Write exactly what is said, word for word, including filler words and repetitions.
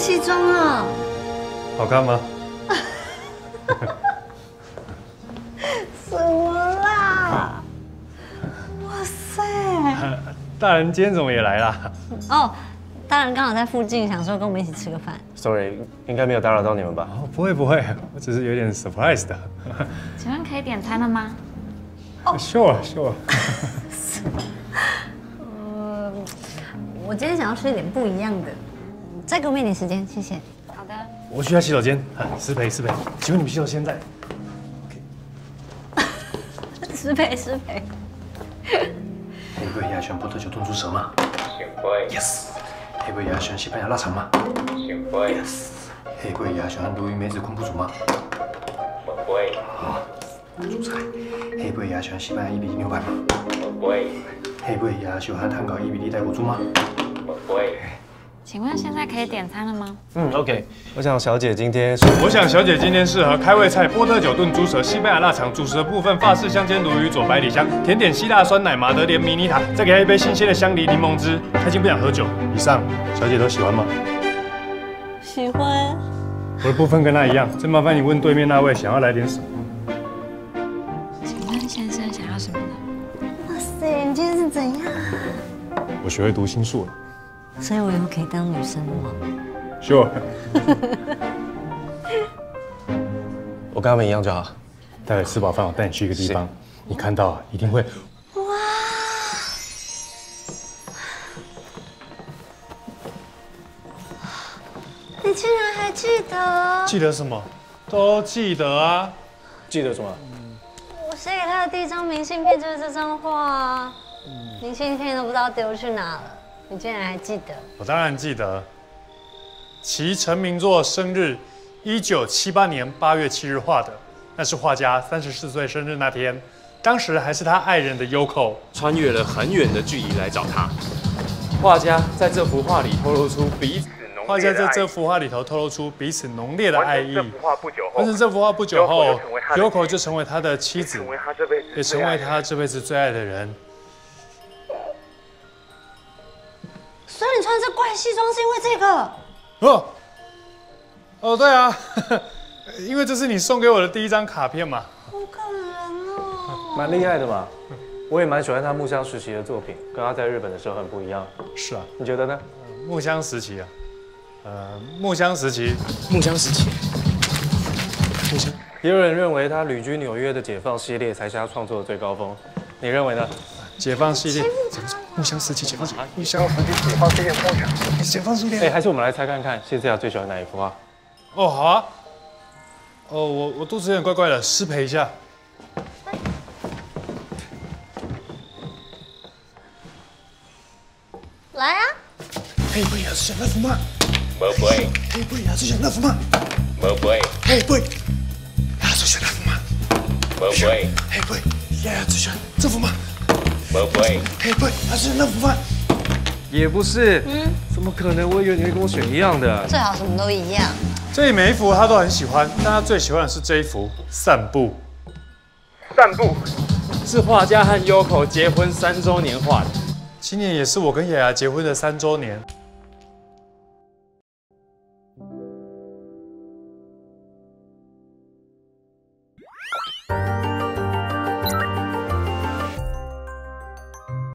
戏中啊。好看吗？什么啦？哇塞！大人今天怎么也来啦？哦，大人刚好在附近，想说跟我们一起吃个饭。Sorry， 应该没有打扰到你们吧？哦，不会不会，我只是有点 surprise 的。请问可以点餐了吗？ Sure, sure。呃，我今天想要吃一点不一样的，再给我一点时间，谢谢。好的。我去下洗手间，失陪失陪，请问你们洗手间在 ？OK。失陪失陪。黑贝牙选葡萄酒炖猪舌吗？选会。Yes。黑贝牙选西班牙腊肠吗？选会。Yes。黑贝牙选鲈鱼梅子昆布煮吗？我会。好。 主菜，黑贝牙喜欢西班牙伊比利牛排吗？不会。黑贝牙喜欢汉堡伊比利带果汁吗？不会。请问现在可以点餐了吗？嗯 ，OK。我想小姐今天，我想小姐今天适合开胃菜：波特酒炖猪舌、西班牙腊肠、主食的部分法式香煎鲈鱼、佐百里香、甜点希腊酸奶、马德莲迷你塔，再给她一杯新鲜的香梨柠檬汁。她已经不想喝酒。以上，小姐都喜欢吗？喜欢。我的部分跟她一样，再麻烦你问对面那位想要来点什么。 怎样？我学会读心术了，所以我以后可以当女生吗 ？Sure。我跟他们一样就好。待会吃饱饭，我带你去一个地方，你看到啊，一定会。哇！你竟然还记得？记得什么？都记得啊。记得什么？我写给他的第一张明信片就是这张画啊。 明信片都不知道丢去哪了，你竟然还记得？我当然记得。其陈明作生日，一九七八年八月七日画的，那是画家三十四岁生日那天，当时还是他爱人的Yoko穿越了很远的距离来找他。画家在这幅画里透露出彼此浓烈的爱意。画家在这幅画里头透露出彼此浓烈的爱意。完成这幅画不久后，Yoko就成为他的妻子，也成为他这辈子最爱的人。 所以你穿这怪西装是因为这个？哦，哦，对啊，因为这是你送给我的第一张卡片嘛。好感人哦。蛮厉害的嘛，我也蛮喜欢他木箱时期的作品，跟他在日本的时候很不一样。是啊，你觉得呢？木箱时期啊，呃，木箱时期，木箱时期，木箱。也有人认为他旅居纽约的解放系列才是他创作的最高峰，你认为呢？ 解放系列，木箱时期解放系列，木箱时期解放系列，解放系列。哎，还是我们来猜看看，谢志尧最喜欢哪一幅画？哦，好啊。哦，我我肚子有点怪怪的，失陪一下。来啊！黑贝牙是那幅吗？宝贝。黑贝牙是那幅吗？宝贝。黑贝牙是那幅吗？宝贝。黑贝牙是这幅吗？ 不会，黑贝，他是那幅画，也不是，嗯，怎么可能？我以为你会跟我选一样的，最好什么都一样。这里每一幅他都很喜欢，但他最喜欢的是这一幅《散步》。散步是画家和Yoko结婚三周年画的，今年也是我跟雅雅结婚的三周年。